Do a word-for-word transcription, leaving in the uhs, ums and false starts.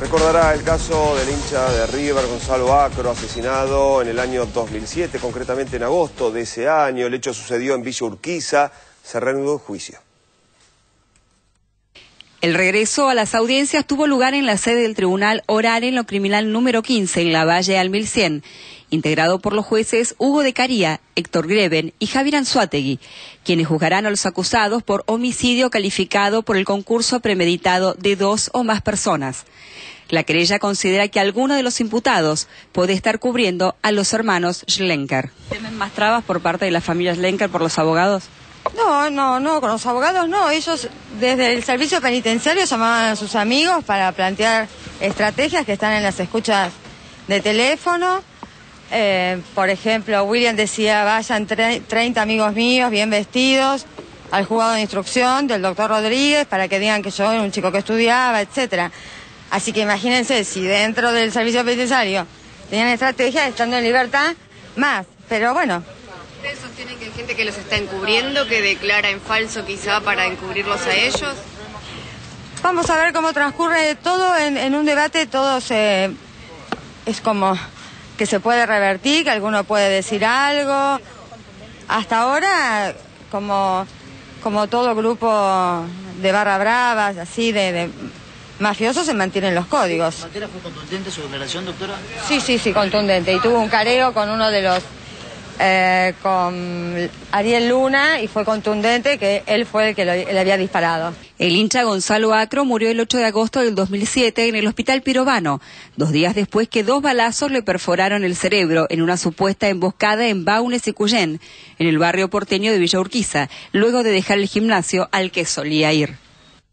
Recordará el caso del hincha de River, Gonzalo Acro, asesinado en el año dos mil siete, concretamente en agosto de ese año. El hecho sucedió en Villa Urquiza. Se reanudó el juicio. El regreso a las audiencias tuvo lugar en la sede del Tribunal Oral en lo criminal número quince, en la Valle al mil cien, integrado por los jueces Hugo de Caría, Héctor Greven y Javier Anzuategui, quienes juzgarán a los acusados por homicidio calificado por el concurso premeditado de dos o más personas. La querella considera que alguno de los imputados puede estar cubriendo a los hermanos Schlenker. ¿Temen más trabas por parte de la familia Schlenker por los abogados? No, no, no, con los abogados no. Ellos desde el servicio penitenciario llamaban a sus amigos para plantear estrategias que están en las escuchas de teléfono. Eh, por ejemplo, William decía, vayan treinta amigos míos bien vestidos al juzgado de instrucción del doctor Rodríguez para que digan que yo era un chico que estudiaba, etcétera. Así que imagínense, si dentro del servicio penitenciario tenían estrategias estando en libertad, más. Pero bueno... ¿Ustedes sostienen que hay gente que los está encubriendo, que declara en falso quizá para encubrirlos a ellos? Vamos a ver cómo transcurre todo en, en un debate. Todo se, es como que se puede revertir, que alguno puede decir algo. Hasta ahora, como, como todo grupo de barra bravas, así de, de mafiosos, se mantienen los códigos. ¿Matera fue contundente su declaración, doctora? Sí, sí, sí, contundente. Y tuvo un careo con uno de los... Eh, con Ariel Luna, y fue contundente que él fue el que lo, le había disparado. El hincha Gonzalo Acro murió el ocho de agosto del dos mil siete en el hospital Pirovano, dos días después que dos balazos le perforaron el cerebro en una supuesta emboscada en Baunes y Cuyen, en el barrio porteño de Villa Urquiza, luego de dejar el gimnasio al que solía ir.